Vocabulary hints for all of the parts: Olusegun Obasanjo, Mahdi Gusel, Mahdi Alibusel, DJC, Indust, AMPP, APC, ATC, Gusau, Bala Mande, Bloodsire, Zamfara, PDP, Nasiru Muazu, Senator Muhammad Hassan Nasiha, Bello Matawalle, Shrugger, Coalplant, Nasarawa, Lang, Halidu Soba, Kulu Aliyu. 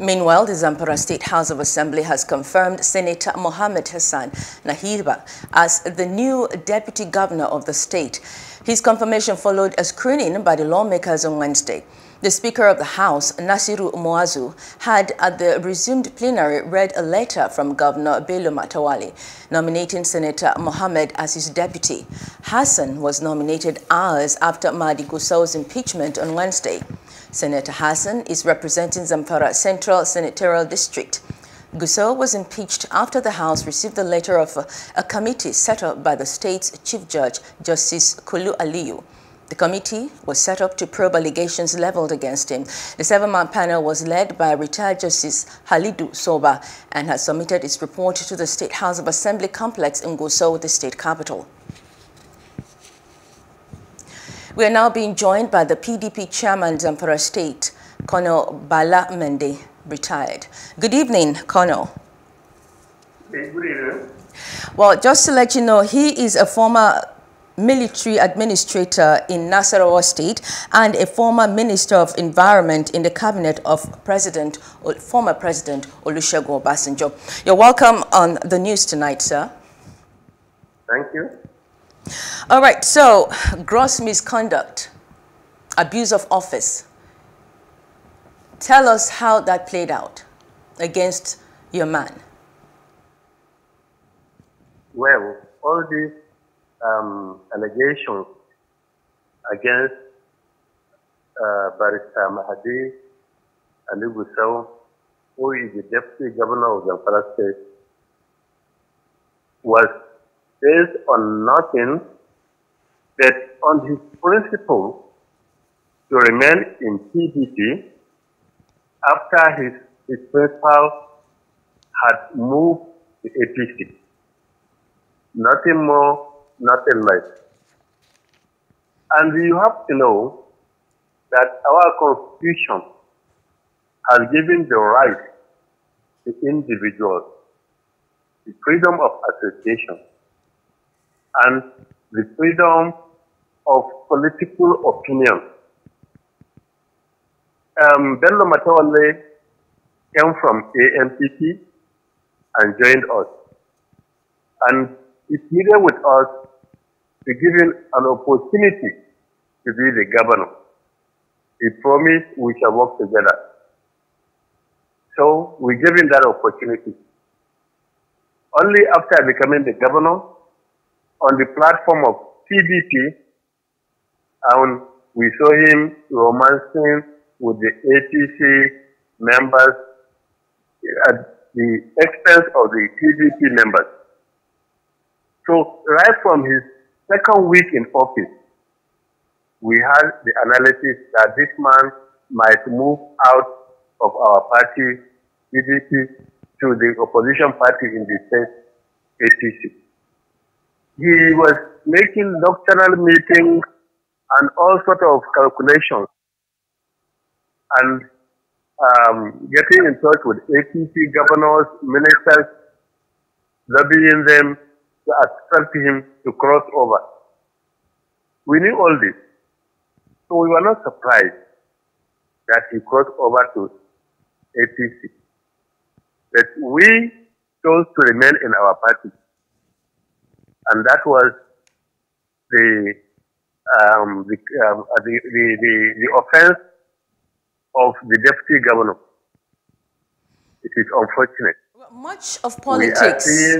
Meanwhile, the Zamfara State House of Assembly has confirmed Senator Muhammad Hassan Nasiha as the new deputy governor of the state. His confirmation followed a screening by the lawmakers on Wednesday. The Speaker of the House, Nasiru Muazu, had at the resumed plenary read a letter from Governor Bello Matawalle, nominating Senator Muhammad as his deputy. Hassan was nominated hours after Mahdi Gusel's impeachment on Wednesday. Senator Hassan is representing Zamfara Central Senatorial District. Gusel was impeached after the House received the letter of a committee set up by the state's Chief Judge, Justice Kulu Aliyu. The committee was set up to probe allegations leveled against him. The seven-man panel was led by retired Justice Halidu Soba and has submitted its report to the State House of Assembly complex in Gusau, the state capital. We are now being joined by the PDP chairman, Zamfara State, Colonel Bala Mande, retired. Good evening, Colonel. Good evening. Well, just to let you know, he is a former military administrator in Nasarawa State and a former Minister of Environment in the cabinet of former President Olusegun Obasanjo. You're welcome on the news tonight, sir. Thank you. All right, so gross misconduct, abuse of office. Tell us how that played out against your man. Well, all these allegations against Barrister Mahdi Alibusel, who is the Deputy Governor of Zamfara State, was based on nothing but on his principle to remain in PDP after his principal had moved to APC. Nothing more, nothing less. And you have to know that our Constitution has given the right to individuals, the freedom of association, and the freedom of political opinion. Bello Matawalle came from AMPP and joined us. And it needed with us to give him an opportunity to be the governor. He promised we shall work together. So we gave him that opportunity. Only after becoming the governor, on the platform of PDP, and we saw him romancing with the ATC members at the expense of the PDP members. So right from his second week in office, we had the analysis that this man might move out of our party, PDP, to the opposition party in the state, ATC. He was making doctrinal meetings and all sorts of calculations and getting in touch with APC governors, ministers, lobbying them to accept him to cross over. We knew all this, so we were not surprised that he crossed over to APC. But we chose to remain in our party, and that was the offense of the deputy governor. It is unfortunate. Well, much of politics.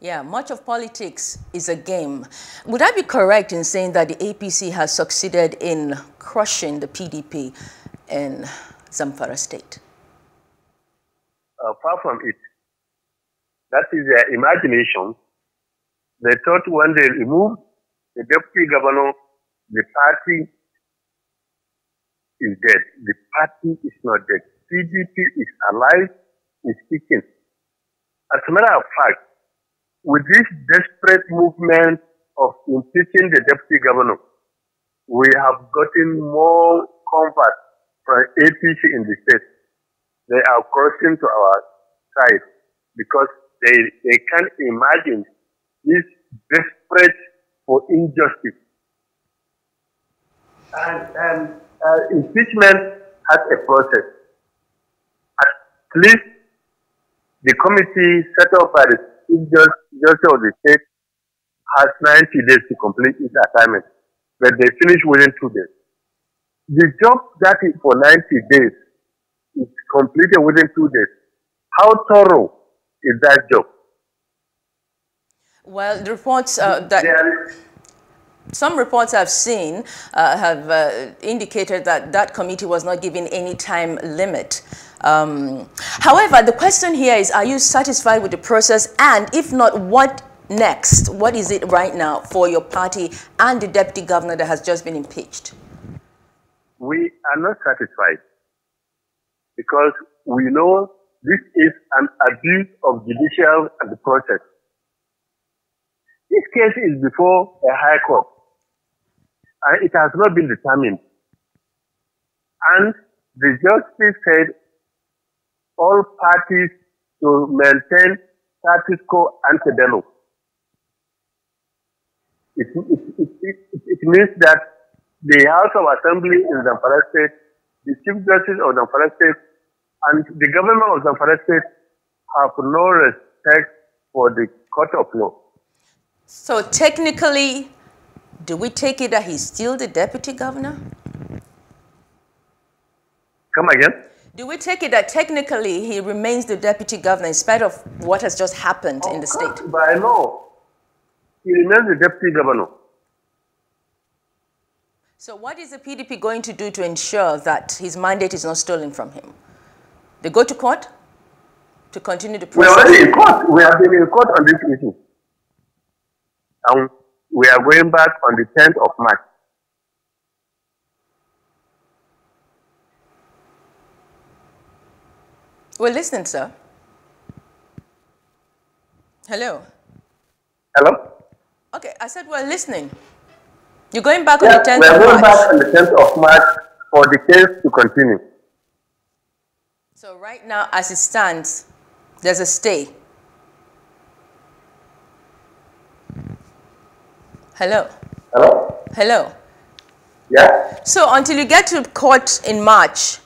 Yeah, much of politics is a game. Would I be correct in saying that the APC has succeeded in crushing the PDP in Zamfara State? Far from it. That is their imagination. They thought when they removed the deputy governor, the party is dead. The party is not dead. PDP is alive, is kicking. As a matter of fact, with this desperate movement of impeaching the deputy governor, we have gotten more converts from APC in the state. They are crossing to our side because they can't imagine this desperate for injustice. And impeachment has a process. At least the committee set up by the Chief Justice of the state has 90 days to complete its assignment, but they finish within 2 days. The job that is for 90 days is completed within 2 days. How thorough is that job? Well, the reports that... Yeah. Some reports I've seen have indicated that that committee was not given any time limit. However, the question here is, are you satisfied with the process? And if not, what next? What is it right now for your party and the deputy governor that has just been impeached? We are not satisfied because we know this is an abuse of judicial and the process. This case is before a high court, and it has not been determined. And the justice said all parties to maintain status quo ante bello. It means that the House of Assembly in Zamfara State, the Chief Justice of Zamfara State, and the government of Zamfara State have no respect for the court of law. So technically, do we take it that he's still the deputy governor? Come again? Do we take it that technically he remains the deputy governor in spite of what has just happened in the state? By law, he remains the deputy governor. So what is the PDP going to do to ensure that his mandate is not stolen from him? They go to court to continue the process? We are already in court. We have been in court on this issue. And we are going back on the 10th of March. Well, listen, sir. Hello. Hello? Okay, I said we're listening. You're going back on the 10th of March. We're going back on the 10th of March for the case to continue. So right now, as it stands, there's a stay. Hello? Hello? Hello? Yeah? So until you get to court in March,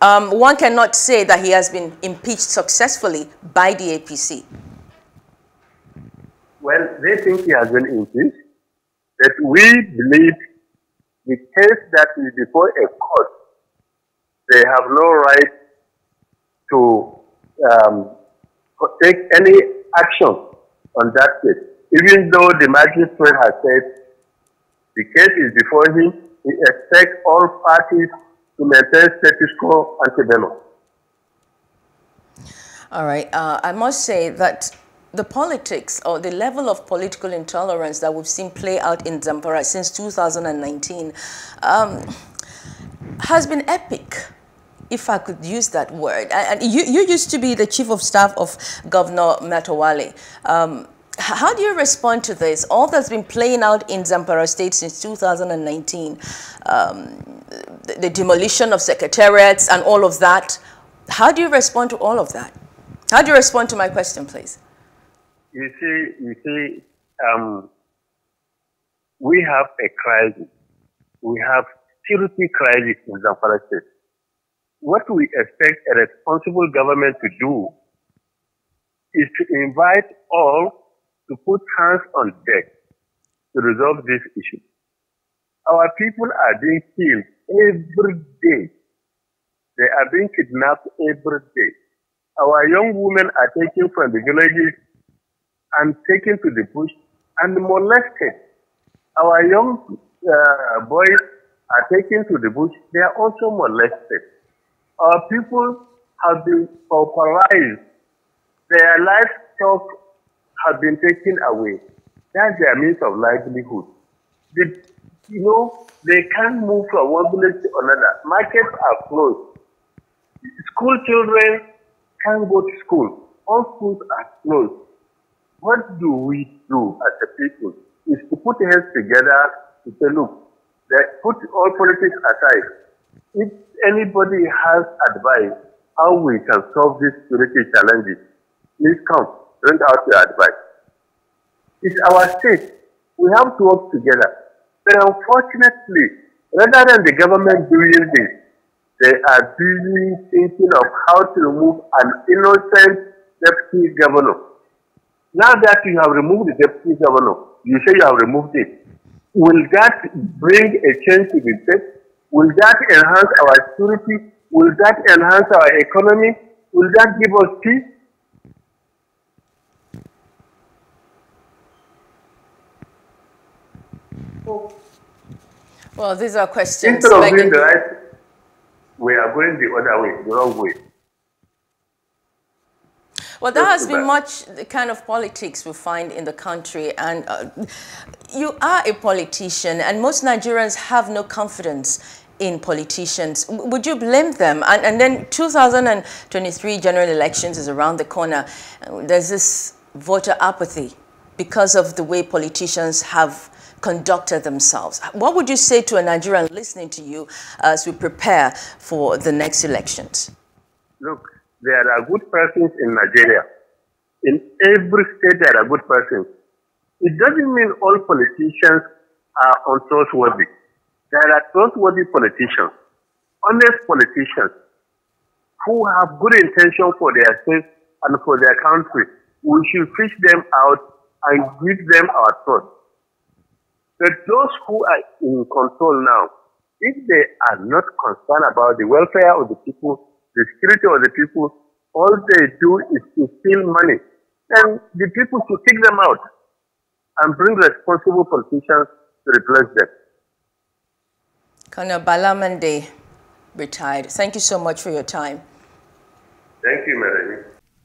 one cannot say that he has been impeached successfully by the APC. Well, they think he has been impeached, but we believe the case that is before a court, they have no right to take any action on that case. Even though the magistrate has said the case is before him, he expects all parties to maintain status quo ante bello. All right. I must say that the politics or the level of political intolerance that we've seen play out in Zamfara since 2019 has been epic, if I could use that word. And you used to be the chief of staff of Governor Matawalle. How do you respond to this? All that's been playing out in Zamfara State since 2019, the demolition of secretariats and all of that. How do you respond to all of that? How do you respond to my question, please? You see, we have a crisis. We have security crisis in Zamfara State. What we expect a responsible government to do is to invite all to put hands on deck to resolve this issue. Our people are being killed every day. They are being kidnapped every day. Our young women are taken from the villages and taken to the bush and molested. Our young boys are taken to the bush. They are also molested. Our people have been pauperized. Their livestock have been taken away. That's their means of livelihood. They can't move from one village to another. Markets are closed. School children can't go to school. All schools are closed. What do we do as a people? Is to put heads together to say, look, put all politics aside. If anybody has advice how we can solve these security challenges, please come, bring out your advice. It's our state. We have to work together. But unfortunately, rather than the government doing this, they are busy thinking of how to remove an innocent deputy governor. Now that you have removed the deputy governor, you say you have removed it. Will that bring a change to the state? Will that enhance our security? Will that enhance our economy? Will that give us peace? Well, these are questions. Instead of doing the right thing, we are going the other way, the wrong way. Well, there has been much the kind of politics we find in the country, and you are a politician, and most Nigerians have no confidence in politicians. Would you blame them? And then 2023 general elections is around the corner. There's this voter apathy because of the way politicians have conducted themselves. What would you say to a Nigerian listening to you as we prepare for the next elections? Look, there are good persons in Nigeria. In every state, there are good persons. It doesn't mean all politicians are untrustworthy. There are trustworthy politicians, honest politicians, who have good intention for their state and for their country. We should fish them out and give them our trust. But those who are in control now, if they are not concerned about the welfare of the people, the security of the people, all they do is to steal money. And the people should kick them out and bring responsible politicians to replace them. Colonel Bala Mande, retired. Thank you so much for your time. Thank you, Mary.